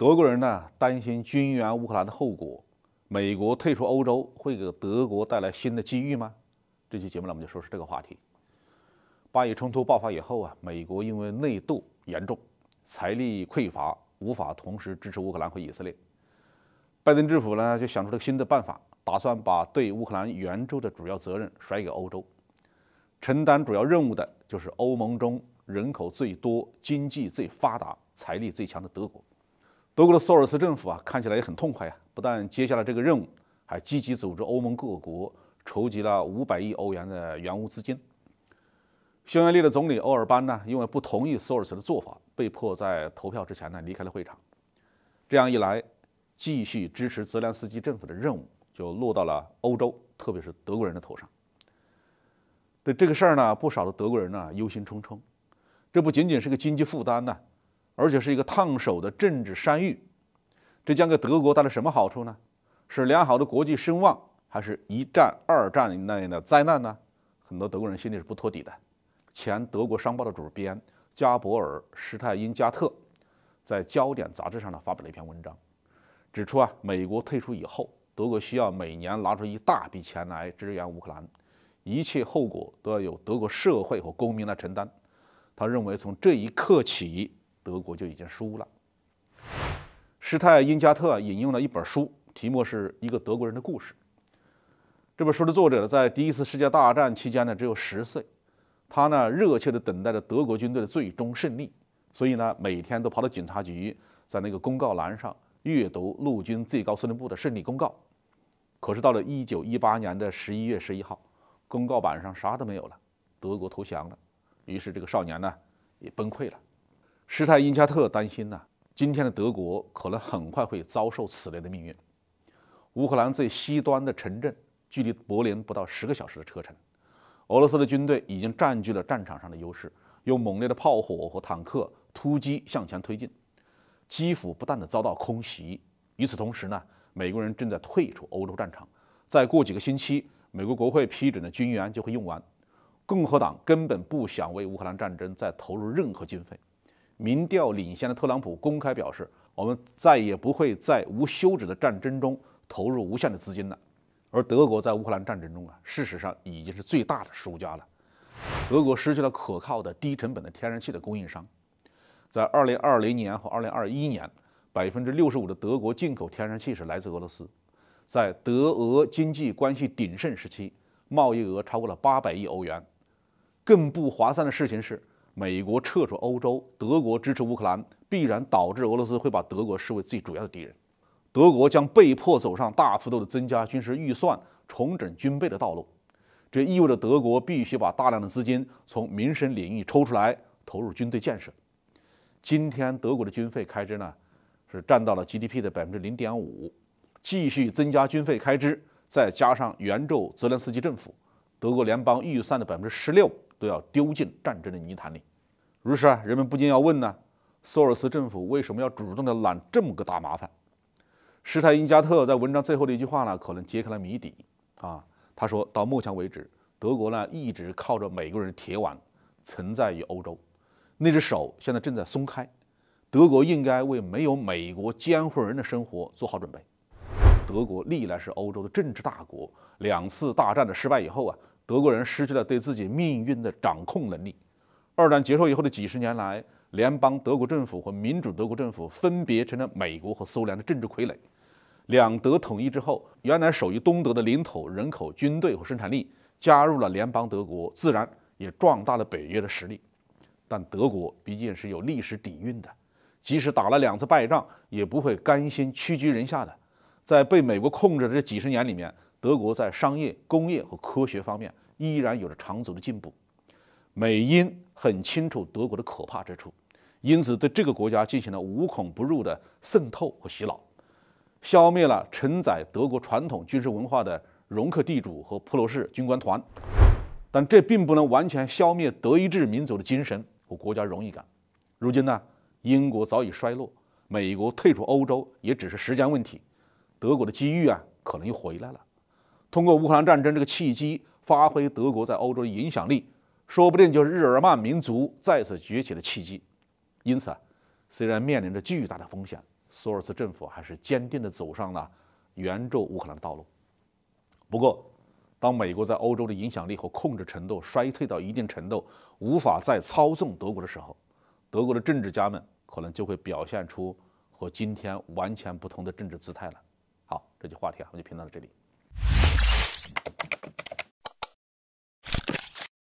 德国人呢担心军援乌克兰的后果，美国退出欧洲会给德国带来新的机遇吗？这期节目呢我们就说是这个话题。巴以冲突爆发以后啊，美国因为内斗严重，财力匮乏，无法同时支持乌克兰和以色列。拜登政府呢就想出了新的办法，打算把对乌克兰援助的主要责任甩给欧洲。承担主要任务的就是欧盟中人口最多、经济最发达、财力最强的德国。德国的索尔茨政府啊，看起来也很痛快呀，不但接下了这个任务，还积极组织欧盟各国筹集了500亿欧元的援乌资金。匈牙利的总理欧尔班呢，因为不同意索尔茨的做法，被迫在投票之前呢离开了会场。这样一来，继续支持泽连斯基政府的任务就落到了欧洲，特别是德国人的头上。对这个事儿呢，不少的德国人呢忧心忡忡。这不仅仅是个经济负担呢，而且是一个烫手的政治山芋。这将给德国带来什么好处呢？是良好的国际声望，还是一战、二战那样的灾难呢？很多德国人心里是不托底的。前德国商报的主编加伯尔·施泰因加特在《焦点》杂志上呢发表了一篇文章，指出啊，美国退出以后，德国需要每年拿出一大笔钱来支援乌克兰，一切后果都要由德国社会和公民来承担。他认为从这一刻起，德国就已经输了。施泰因加特引用了一本书，题目是《一个德国人的故事》。这本书的作者在第一次世界大战期间呢只有10岁。他呢热切地等待着德国军队的最终胜利，所以呢每天都跑到警察局，在那个公告栏上阅读陆军最高司令部的胜利公告。可是到了1918年的11月11号，公告板上啥都没有了，德国投降了。于是这个少年呢也崩溃了。施泰因加特担心呢，今天的德国可能很快会遭受此类的命运。乌克兰最西端的城镇距离柏林不到10个小时的车程，俄罗斯的军队已经占据了战场上的优势，用猛烈的炮火和坦克突击向前推进。基辅不断地遭到空袭。与此同时呢，美国人正在退出欧洲战场。再过几个星期，美国国会批准的军援就会用完。共和党根本不想为乌克兰战争再投入任何经费。民调领先的特朗普公开表示，我们再也不会在无休止的战争中投入无限的资金了。而德国在乌克兰战争中啊，事实上已经是最大的输家了。德国失去了可靠的低成本的天然气的供应商。在2020年和2021年，65%的德国进口天然气是来自俄罗斯。在德俄经济关系鼎盛时期，贸易额超过了800亿欧元。更不划算的事情是，美国撤出欧洲，德国支持乌克兰，必然导致俄罗斯会把德国视为最主要的敌人。德国将被迫走上大幅度的增加军事预算、重整军备的道路，这意味着德国必须把大量的资金从民生领域抽出来，投入军队建设。今天德国的军费开支呢，是占到了 GDP 的0.5%，继续增加军费开支，再加上援助泽连斯基政府，德国联邦预算的16%都要丢进战争的泥潭里。于是啊，人们不禁要问呢，索尔茨政府为什么要主动的揽这么个大麻烦？施泰因加特在文章最后的一句话呢，可能揭开了谜底啊。他说到目前为止，德国呢一直靠着美国人的铁腕存在于欧洲，那只手现在正在松开。德国应该为没有美国监护人的生活做好准备。德国历来是欧洲的政治大国，2次大战的失败以后啊，德国人失去了对自己命运的掌控能力。二战结束以后的几10年来，联邦德国政府和民主德国政府分别成了美国和苏联的政治傀儡。两德统一之后，原来属于东德的领土、人口、军队和生产力加入了联邦德国，自然也壮大了北约的实力。但德国毕竟是有历史底蕴的，即使打了2次败仗，也不会甘心屈居人下的。在被美国控制的这几10年里面，德国在商业、工业和科学方面依然有着长足的进步。美英很清楚德国的可怕之处，因此对这个国家进行了无孔不入的渗透和洗脑，消灭了承载德国传统军事文化的容克地主和普鲁士军官团。但这并不能完全消灭德意志民族的精神和国家荣誉感。如今呢，英国早已衰落，美国退出欧洲也只是时间问题，德国的机遇啊可能又回来了。通过乌克兰战争这个契机，发挥德国在欧洲的影响力，说不定就是日耳曼民族再次崛起的契机。因此啊，虽然面临着巨大的风险，索尔茨政府还是坚定地走上了援助乌克兰的道路。不过，当美国在欧洲的影响力和控制程度衰退到一定程度，无法再操纵德国的时候，德国的政治家们可能就会表现出和今天完全不同的政治姿态了。好，这期话题我们就评论到这里。